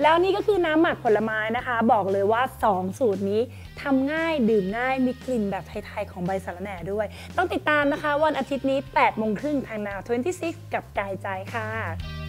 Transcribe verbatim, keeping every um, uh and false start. แล้วนี่ก็คือน้ำหมักผลไม้นะคะบอกเลยว่าสองสูตรนี้ทำง่ายดื่มง่ายมีกลิ่นแบบไทยๆของใบสะระแหน่ด้วยต้องติดตามนะคะวันอาทิตย์นี้แปดโมงครึ่งทางนาว ยี่สิบหกกับกายใจค่ะ